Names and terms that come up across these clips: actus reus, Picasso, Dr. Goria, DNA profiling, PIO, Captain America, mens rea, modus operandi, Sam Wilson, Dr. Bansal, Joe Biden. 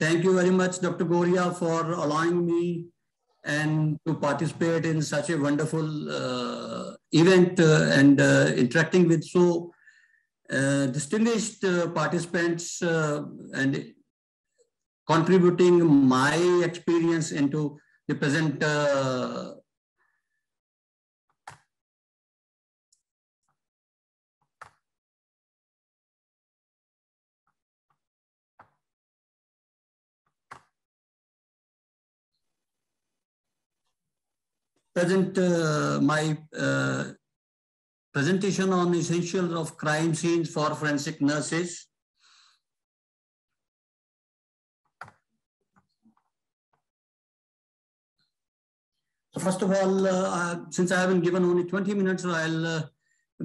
Thank you very much, Dr. Goria, for allowing me and to participate in such a wonderful event and interacting with so distinguished participants and contributing my experience into the present my presentation on essentials of crime scenes for forensic nurses. First of all, since I haven't given only 20 minutes, I'll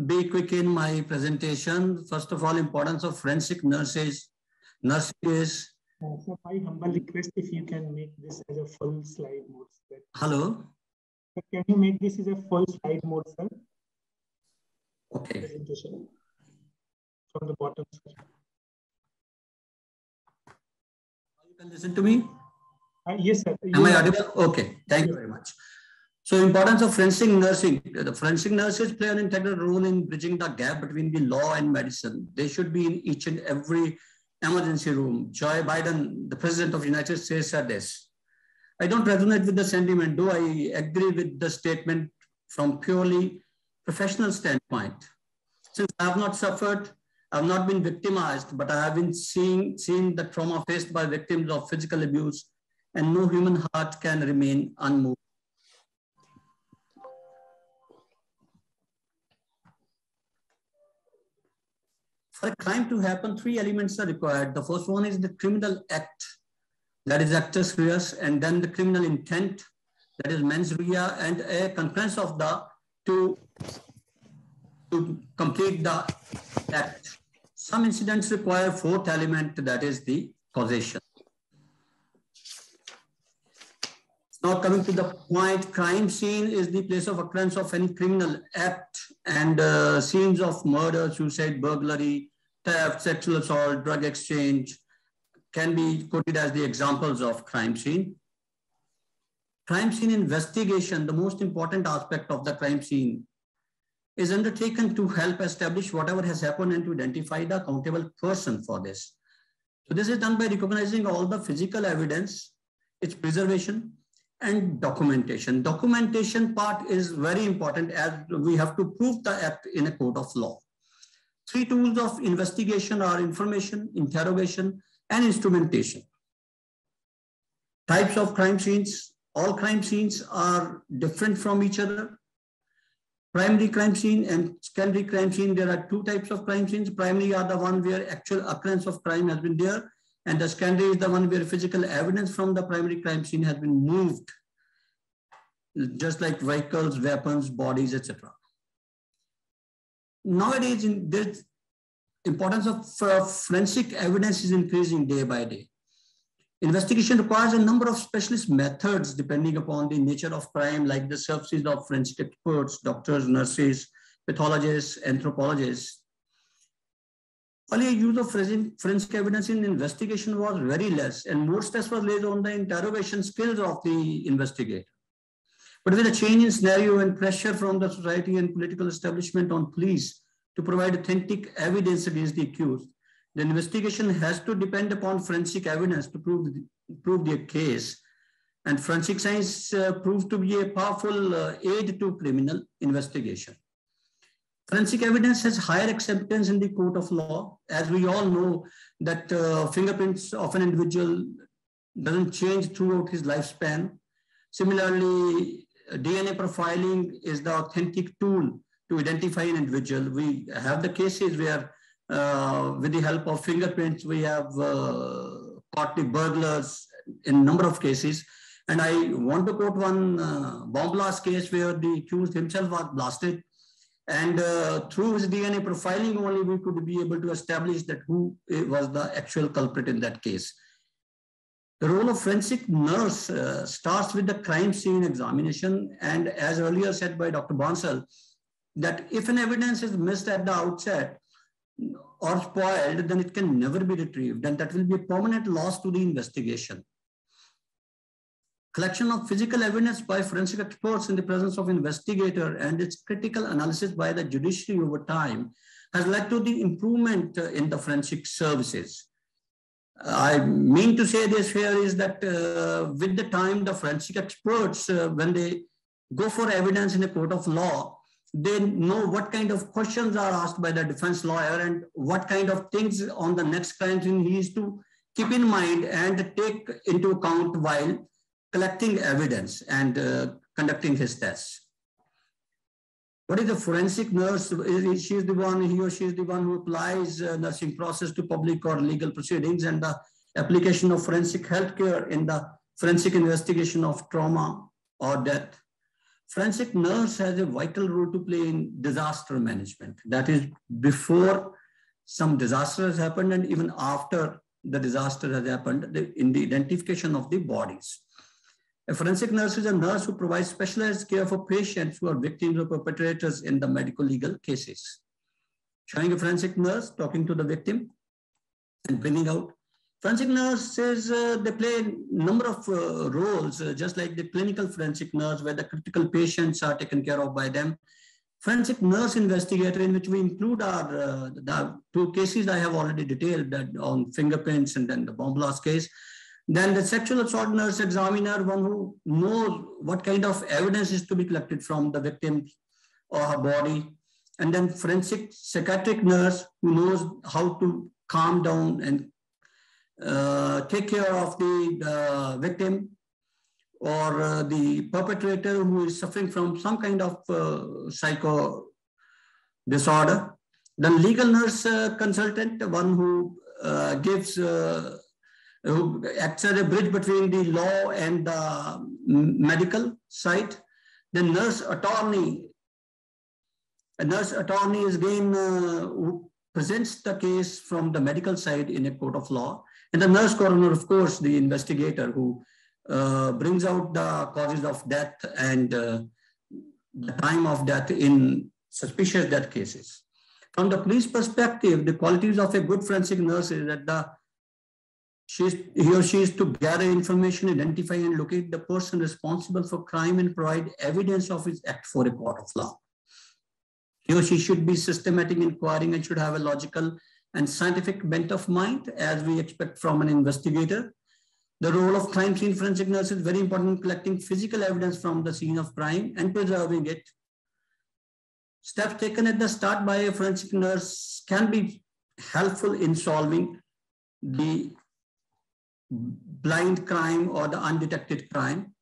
be quick in my presentation. First of all, importance of forensic nurses. So my humble request, if you can make this as a full slide mode. Hello? Can you make this as a full slide mode, sir? Okay. Presentation from the bottom. You can listen to me? Yes, sir. Am I audible? Okay. Thank you very much. So, importance of forensic nursing. The forensic nurses play an integral role in bridging the gap between the law and medicine. They should be in each and every emergency room. Joe Biden, the President of the United States, said this. I don't resonate with the sentiment, though I agree with the statement from purely professional standpoint. Since I have not suffered, I have not been victimized, but I have been seeing the trauma faced by victims of physical abuse, and no human heart can remain unmoved. For a crime to happen, three elements are required. The first one is the criminal act. That is actus reus, and then the criminal intent, that is mens rea, and a concurrence of the two to complete the act. Some incidents require fourth element, that is the causation. Now coming to the point, crime scene is the place of occurrence of any criminal act, and scenes of murder, suicide, burglary, theft, sexual assault, drug exchange, can be quoted as the examples of crime scene. Crime scene investigation, the most important aspect of the crime scene, is undertaken to help establish whatever has happened and to identify the accountable person for this. So this is done by recognizing all the physical evidence, its preservation, and documentation. Documentation part is very important as we have to prove the act in a court of law. Three tools of investigation are information, interrogation, and instrumentation. Types of crime scenes. All crime scenes are different from each other. Primary crime scene and secondary crime scene. There are two types of crime scenes. Primary are the one where actual occurrence of crime has been there, and the secondary is the one where physical evidence from the primary crime scene has been moved, just like vehicles, weapons, bodies, etc. Nowadays, in this, importance of forensic evidence is increasing day by day. Investigation requires a number of specialist methods depending upon the nature of crime, like the services of forensic experts, doctors, nurses, pathologists, anthropologists. Earlier, use of forensic evidence in investigation was very less, and more stress was laid on the interrogation skills of the investigator. But with a change in scenario and pressure from the society and political establishment on police to provide authentic evidence against the accused, the investigation has to depend upon forensic evidence to prove their case. And forensic science proved to be a powerful aid to criminal investigation. Forensic evidence has higher acceptance in the court of law. As we all know that fingerprints of an individual doesn't change throughout his lifespan. Similarly, DNA profiling is the authentic tool to identify an individual. We have the cases where with the help of fingerprints, we have caught the burglars in a number of cases. And I want to quote one bomb blast case where the accused himself was blasted. And through his DNA profiling only, we could be able to establish that who was the actual culprit in that case. The role of forensic nurse starts with the crime scene examination. And as earlier said by Dr. Bansal, that if an evidence is missed at the outset, or spoiled, then it can never be retrieved, and that will be a permanent loss to the investigation. Collection of physical evidence by forensic experts in the presence of investigator and its critical analysis by the judiciary over time has led to the improvement in the forensic services. I mean to say this here is that with the time, the forensic experts, when they go for evidence in a court of law, they know what kind of questions are asked by the defense lawyer and what kind of things on the next crime scene he is to keep in mind and take into account while collecting evidence and conducting his tests. What is the forensic nurse? She is the one, he or she is the one who applies nursing process to public or legal proceedings and the application of forensic healthcare in the forensic investigation of trauma or death. Forensic nurse has a vital role to play in disaster management. That is, before some disaster has happened and even after the disaster has happened, in the identification of the bodies. A forensic nurse is a nurse who provides specialized care for patients who are victims or perpetrators in the medical legal cases. Showing a forensic nurse, talking to the victim and bringing out. Forensic nurses, they play a number of roles, just like the clinical forensic nurse where the critical patients are taken care of by them. Forensic nurse investigator, in which we include our the two cases I have already detailed, that on fingerprints and then the bomb blast case. Then the sexual assault nurse examiner, one who knows what kind of evidence is to be collected from the victim or her body. And then forensic psychiatric nurse who knows how to calm down and take care of the victim or the perpetrator who is suffering from some kind of psycho disorder. Then legal nurse consultant, one who gives who acts as a bridge between the law and the medical side. The nurse attorney. A nurse attorney is again who presents the case from the medical side in a court of law. And the nurse coroner, of course, the investigator who brings out the causes of death and the time of death in suspicious death cases. From the police perspective, the qualities of a good forensic nurse is that he or she is to gather information, identify and locate the person responsible for crime and provide evidence of his act for a court of law. He or she should be systematic, inquiring, and should have a logical and scientific bent of mind as we expect from an investigator. The role of crime scene forensic nurse is very important in collecting physical evidence from the scene of crime and preserving it. Steps taken at the start by a forensic nurse can be helpful in solving the blind crime or the undetected crime.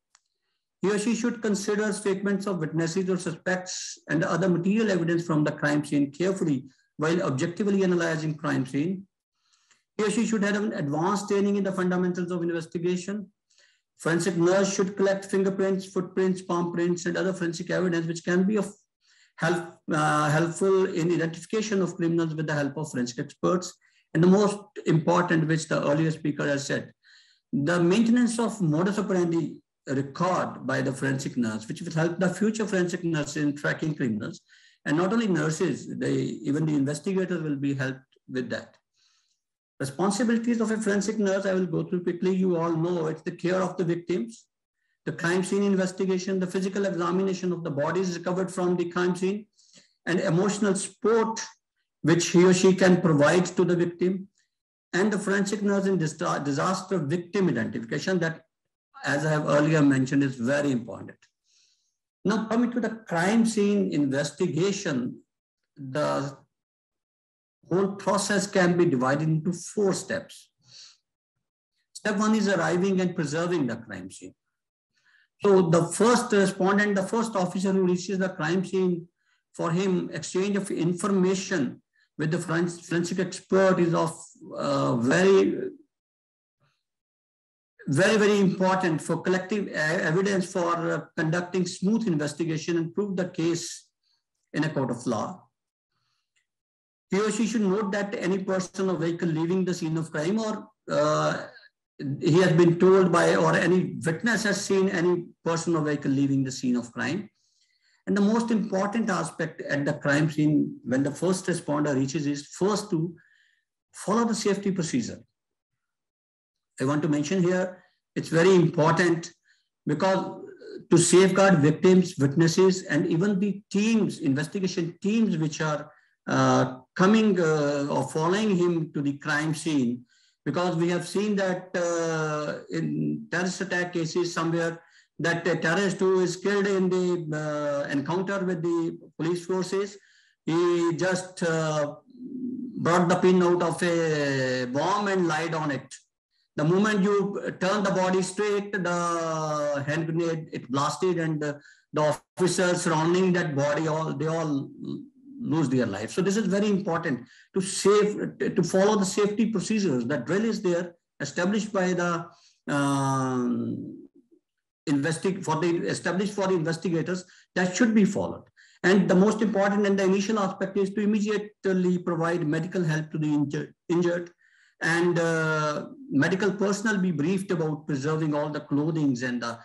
He or she should consider statements of witnesses or suspects and other material evidence from the crime scene carefully while objectively analyzing crime scene. He or she should have an advanced training in the fundamentals of investigation. Forensic nurse should collect fingerprints, footprints, palm prints, and other forensic evidence which can be of help, helpful in identification of criminals with the help of forensic experts. And the most important, which the earlier speaker has said, the maintenance of modus operandi record by the forensic nurse, which will help the future forensic nurses in tracking criminals. And not only nurses, even the investigators will be helped with that. Responsibilities of a forensic nurse, I will go through quickly. You all know it's the care of the victims, the crime scene investigation, the physical examination of the bodies recovered from the crime scene, and emotional support which he or she can provide to the victim, and the forensic nurse in disaster victim identification that, as I have earlier mentioned, is very important. Now coming to the crime scene investigation, the whole process can be divided into 4 steps. Step 1 is arriving and preserving the crime scene. So the first respondent, the first officer who reaches the crime scene, for him, exchange of information with the forensic expert is of very, very important for collecting evidence for conducting smooth investigation and prove the case in a court of law. He or she should note that any person or vehicle leaving the scene of crime or he has been told by, or any witness has seen any person or vehicle leaving the scene of crime. And the most important aspect at the crime scene when the first responder reaches is first to follow the safety procedure. I want to mention here, it's very important because to safeguard victims, witnesses, and even the teams, investigation teams which are coming or following him to the crime scene, because we have seen that in terrorist attack cases somewhere that a terrorist who is killed in the encounter with the police forces, he just brought the pin out of a bomb and lied on it. The moment you turn the body straight, the hand grenade, it blasted, and the officers surrounding that body, they all lose their life. So this is very important to follow the safety procedures. The drill is there, established by the investigators, that should be followed. And the most important and the initial aspect is to immediately provide medical help to the injured. And medical personnel be briefed about preserving all the clothings and the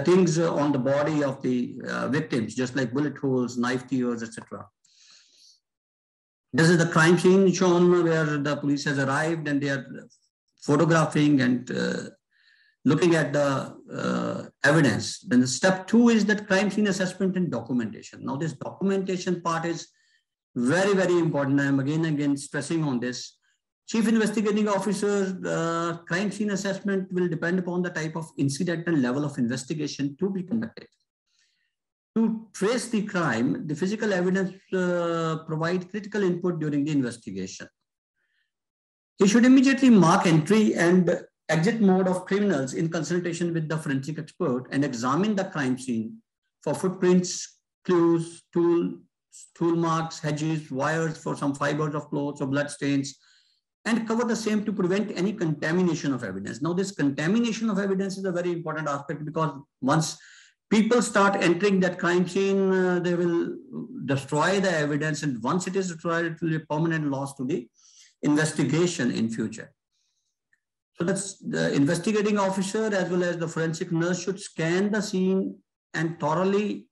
things on the body of the victims, just like bullet holes, knife tears, etc. This is the crime scene shown where the police has arrived and they are photographing and looking at the evidence. Then the step 2 is that crime scene assessment and documentation. Now this documentation part is very, very important. I am again and again stressing on this. Chief Investigating Officer, crime scene assessment will depend upon the type of incident and level of investigation to be conducted. To trace the crime, the physical evidence provide critical input during the investigation. He should immediately mark entry and exit mode of criminals in consultation with the forensic expert and examine the crime scene for footprints, clues, tool marks, hedges, wires, for some fibers of clothes or blood stains, and cover the same to prevent any contamination of evidence. Now, this contamination of evidence is a very important aspect because once people start entering that crime scene, they will destroy the evidence. And once it is destroyed, it will be a permanent loss to the investigation in future. So that's the investigating officer as well as the forensic nurse should scan the scene and thoroughly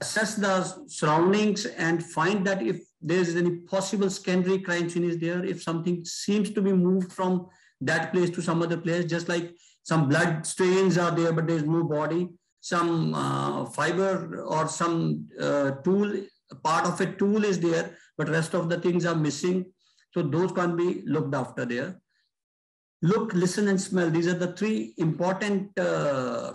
assess the surroundings and find that if there is any possible secondary crime scene is there, if something seems to be moved from that place to some other place, just like some blood stains are there, but there is no body, some fiber or some tool, part of a tool is there, but rest of the things are missing. So those can be looked after there. Look, listen, and smell. These are the 3 important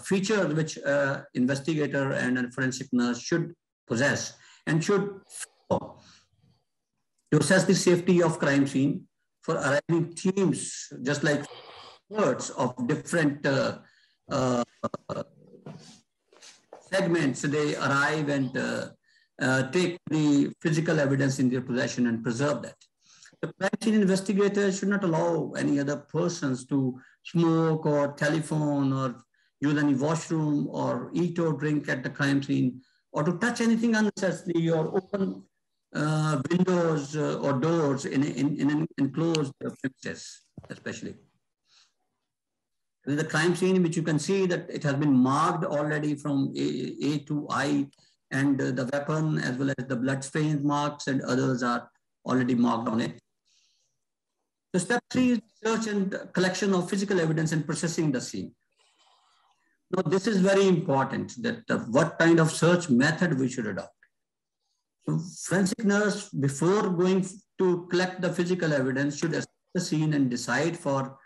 features which an investigator and a forensic nurse should possess and should follow to assess the safety of crime scene for arriving teams, just like experts of different segments. They arrive and take the physical evidence in their possession and preserve that. The crime scene investigator should not allow any other persons to smoke or telephone or use any washroom or eat or drink at the crime scene or to touch anything unnecessarily or open windows or doors in an enclosed premises, especially. With the crime scene, which you can see that it has been marked already from A to I, and the weapon as well as the blood stain marks and others are already marked on it. The step 3 is search and collection of physical evidence and processing the scene. Now, this is very important that what kind of search method we should adopt. So forensic nurse, before going to collect the physical evidence, should assess the scene and decide for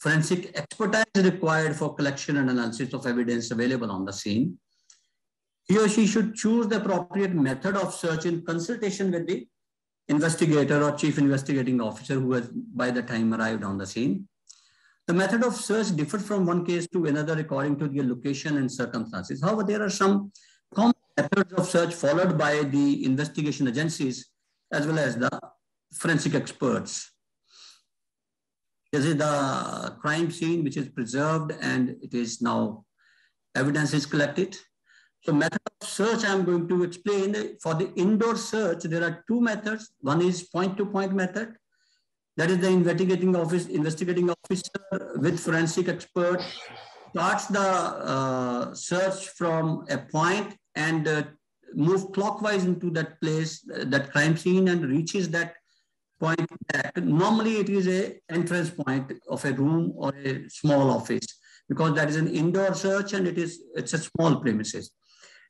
forensic expertise required for collection and analysis of evidence available on the scene. He or she should choose the appropriate method of search in consultation with the investigator or chief investigating officer who has by the time arrived on the scene. The method of search differs from one case to another according to the location and circumstances. However, there are some common methods of search followed by the investigation agencies as well as the forensic experts. This is the crime scene which is preserved and it is now evidence is collected. So method of search I'm going to explain. For the indoor search, there are 2 methods. One is point-to-point method. That is the investigating officer with forensic expert starts the search from a point and move clockwise into that place, that crime scene, and reaches that point that normally it is a entrance point of a room or a small office, because that is an indoor search and it's a small premises.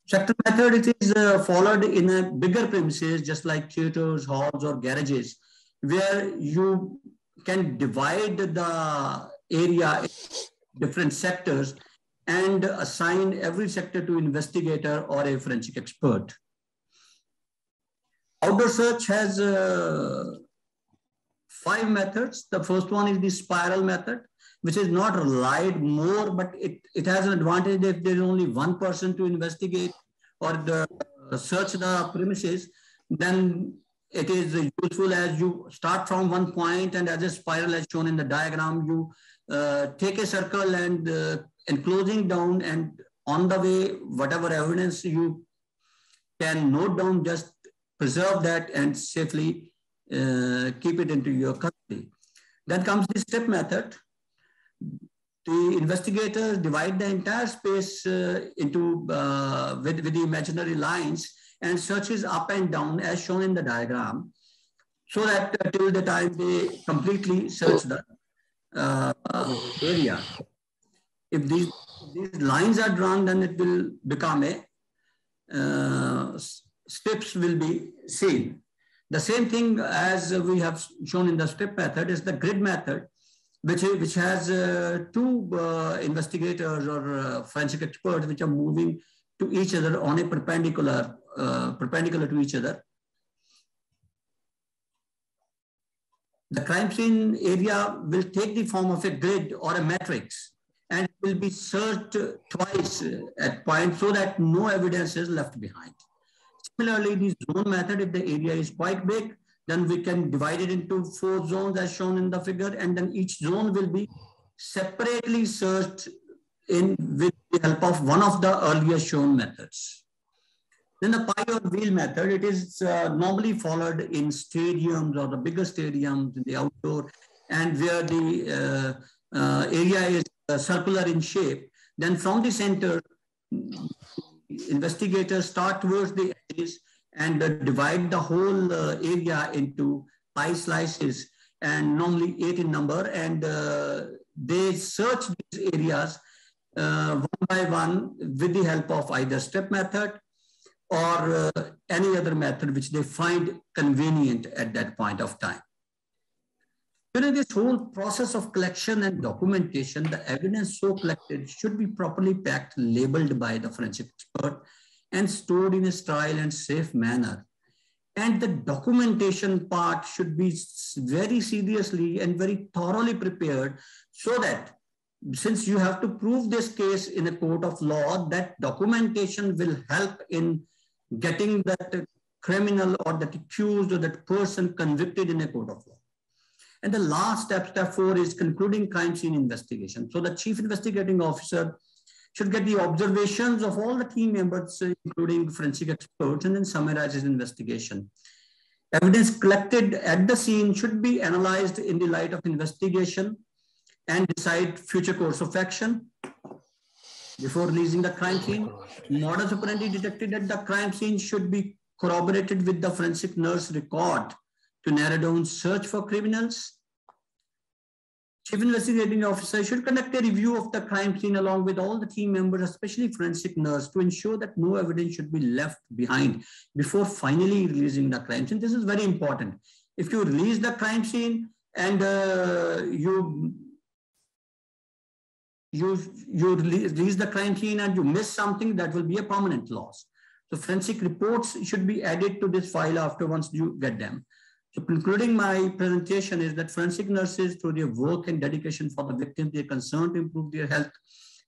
Sector method, it is followed in a bigger premises, just like theaters, halls, or garages, where you can divide the area in different sectors and assign every sector to investigator or a forensic expert. Outdoor search has 5 methods. The first one is the spiral method, which is not relied more, but it has an advantage if there is only one person to investigate or search the premises, then it is useful as you start from one point, and as a spiral as shown in the diagram, you take a circle and closing down, and on the way, whatever evidence you can note down, just preserve that and safely keep it into your custody. Then comes the step method. The investigators divide the entire space with the imaginary lines and searches up and down as shown in the diagram, so that till the time they completely search the area. If these lines are drawn, then it will become steps will be seen. The same thing as we have shown in the step method is the grid method, which has 2 investigators or forensic experts which are moving to each other on a perpendicular to each other. The crime scene area will take the form of a grid or a matrix, and will be searched twice at point so that no evidence is left behind. Similarly, the zone method, if the area is quite big, then we can divide it into 4 zones as shown in the figure, and then each zone will be separately searched with the help of one of the earlier shown methods. Then the PIO wheel method, it is normally followed in stadiums or the bigger stadiums in the outdoor, and where the area is circular in shape. Then from the center, investigators start towards the edges and divide the whole area into pie slices, and normally 8 in number, and they search these areas one by one with the help of either step method or any other method which they find convenient at that point of time. During this whole process of collection and documentation, the evidence so collected should be properly packed, labeled by the forensic expert, and stored in a sterile and safe manner. And the documentation part should be very seriously and very thoroughly prepared, so that since you have to prove this case in a court of law, that documentation will help in getting that criminal or that accused or that person convicted in a court of law. And the last step, step 4, is concluding crime scene investigation. So the chief investigating officer should get the observations of all the team members, including forensic experts, and then summarize his investigation. Evidence collected at the scene should be analyzed in the light of investigation and decide future course of action. Before releasing the crime scene, modus operandi detected at the crime scene should be corroborated with the forensic nurse record to narrow down search for criminals. Chief investigating officer should conduct a review of the crime scene along with all the team members, especially forensic nurse, to ensure that no evidence should be left behind before finally releasing the crime scene. This is very important. If you release the crime scene and you release the crime scene and you miss something, that will be a permanent loss. So forensic reports should be added to this file after once you get them. So concluding my presentation is that forensic nurses, through their work and dedication for the victims, they are concerned to improve their health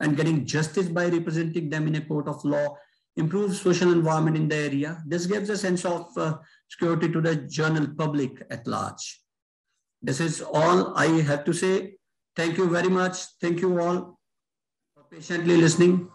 and getting justice by representing them in a court of law, improve social environment in the area. This gives a sense of security to the general public at large. This is all I have to say. Thank you very much. Thank you all for patiently listening.